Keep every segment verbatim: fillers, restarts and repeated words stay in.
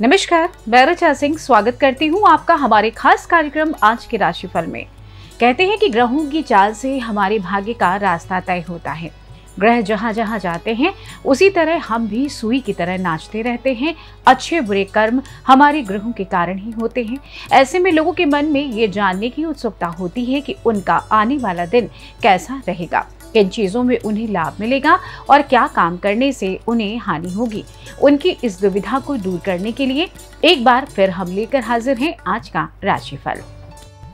नमस्कार, मैं रिचा सिंह स्वागत करती हूँ आपका हमारे खास कार्यक्रम आज के राशिफल में। कहते हैं कि ग्रहों की चाल से हमारे भाग्य का रास्ता तय होता है। ग्रह जहाँ जहाँ जाते हैं उसी तरह हम भी सुई की तरह नाचते रहते हैं। अच्छे बुरे कर्म हमारे ग्रहों के कारण ही होते हैं। ऐसे में लोगों के मन में ये जानने की उत्सुकता होती है कि उनका आने वाला दिन कैसा रहेगा, किन चीज़ों में उन्हें लाभ मिलेगा और क्या काम करने से उन्हें हानि होगी। उनकी इस दुविधा को दूर करने के लिए एक बार फिर हम लेकर हाजिर हैं आज का राशिफल।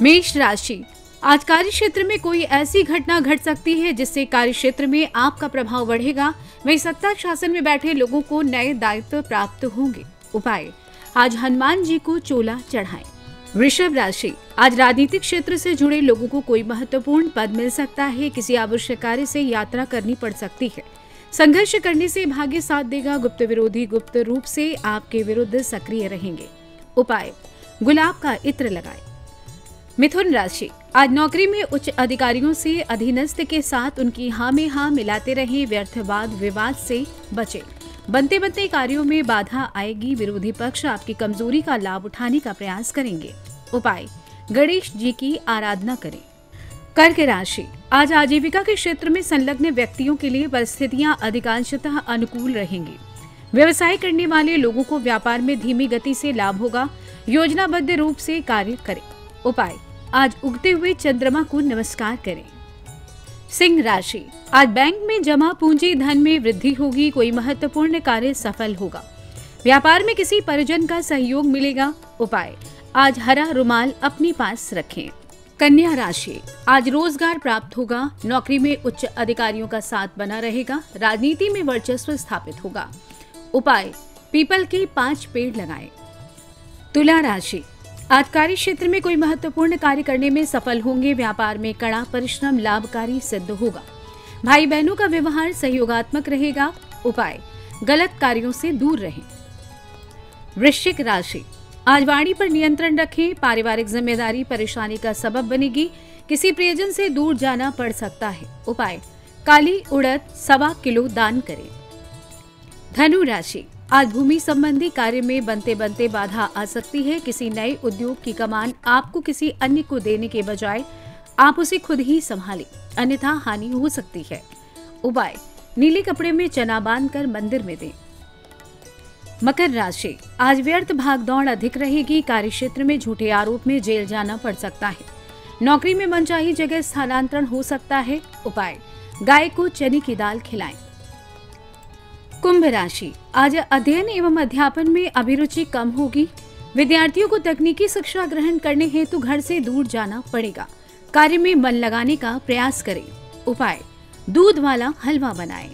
मेष राशि, आज कार्य क्षेत्र में कोई ऐसी घटना घट सकती है जिससे कार्य क्षेत्र में आपका प्रभाव बढ़ेगा। वहीं सत्ता शासन में बैठे लोगों को नए दायित्व प्राप्त होंगे। उपाय, आज हनुमान जी को चोला चढ़ाएं। वृषभ राशि, आज राजनीतिक क्षेत्र से जुड़े लोगों को कोई महत्वपूर्ण पद मिल सकता है। किसी आवश्यक कार्य से यात्रा करनी पड़ सकती है। संघर्ष करने से भाग्य साथ देगा। गुप्त विरोधी गुप्त रूप से आपके विरुद्ध सक्रिय रहेंगे। उपाय, गुलाब का इत्र लगाएं। मिथुन राशि, आज नौकरी में उच्च अधिकारियों से अधीनस्थ के साथ उनकी हाँ में हाँ मिलाते रहें। व्यर्थवाद विवाद से बचें। बनते बनते कार्यों में बाधा आएगी। विरोधी पक्ष आपकी कमजोरी का लाभ उठाने का प्रयास करेंगे। उपाय, गणेश जी की आराधना करें। कर्क राशि, आज आजीविका के क्षेत्र में संलग्न व्यक्तियों के लिए परिस्थितियां अधिकांशतः अनुकूल रहेंगी। व्यवसाय करने वाले लोगों को व्यापार में धीमी गति से लाभ होगा। योजनाबद्ध रूप से कार्य करें। उपाय, आज उगते हुए चंद्रमा को नमस्कार करें। सिंह राशि, आज बैंक में जमा पूंजी धन में वृद्धि होगी। कोई महत्वपूर्ण कार्य सफल होगा। व्यापार में किसी परिजन का सहयोग मिलेगा। उपाय, आज हरा रुमाल अपने पास रखें। कन्या राशि, आज रोजगार प्राप्त होगा। नौकरी में उच्च अधिकारियों का साथ बना रहेगा। राजनीति में वर्चस्व स्थापित होगा। उपाय, पीपल के पांच पेड़ लगाएं। तुला राशि, आज कार्य क्षेत्र में कोई महत्वपूर्ण कार्य करने में सफल होंगे। व्यापार में कड़ा परिश्रम लाभकारी सिद्ध होगा। भाई बहनों का व्यवहार सहयोगात्मक रहेगा। उपाय, गलत कार्यों से दूर रहें। वृश्चिक राशि, आज वाणी पर नियंत्रण रखें। पारिवारिक जिम्मेदारी परेशानी का सबब बनेगी। किसी प्रियजन से दूर जाना पड़ सकता है। उपाय, काली उड़द सवा किलो दान करें। धनु राशि, आज भूमि संबंधी कार्य में बनते बनते बाधा आ सकती है। किसी नए उद्योग की कमान आपको किसी अन्य को देने के बजाय आप उसे खुद ही संभालें, अन्यथा हानि हो सकती है। उपाय, नीले कपड़े में चना बांध कर मंदिर में दें। मकर राशि, आज व्यर्थ भागदौड़ अधिक रहेगी। कार्य क्षेत्र में झूठे आरोप में जेल जाना पड़ सकता है। नौकरी में मनचाही जगह स्थानांतरण हो सकता है। उपाय, गाय को चने की दाल खिलाएं। कुंभ राशि, आज अध्ययन एवं अध्यापन में अभिरुचि कम होगी। विद्यार्थियों को तकनीकी शिक्षा ग्रहण करने हेतु घर से दूर जाना पड़ेगा। कार्य में मन लगाने का प्रयास करें। उपाय, दूध वाला हलवा बनाएं।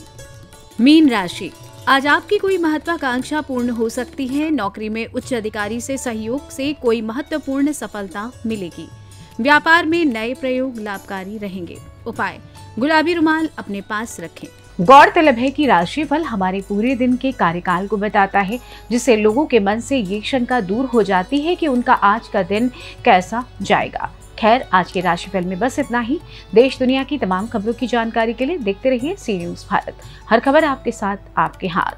मीन राशि, आज आपकी कोई महत्वाकांक्षा पूर्ण हो सकती है। नौकरी में उच्च अधिकारी से सहयोग से कोई महत्वपूर्ण सफलता मिलेगी। व्यापार में नए प्रयोग लाभकारी रहेंगे। उपाय, गुलाबी रुमाल अपने पास रखें। गौरतलब है कि राशिफल हमारे पूरे दिन के कार्यकाल को बताता है, जिससे लोगों के मन से ये शंका दूर हो जाती है कि उनका आज का दिन कैसा जाएगा। खैर, आज के राशिफल में बस इतना ही। देश दुनिया की तमाम खबरों की जानकारी के लिए देखते रहिए सी न्यूज़ भारत। हर खबर आपके साथ, आपके हाथ।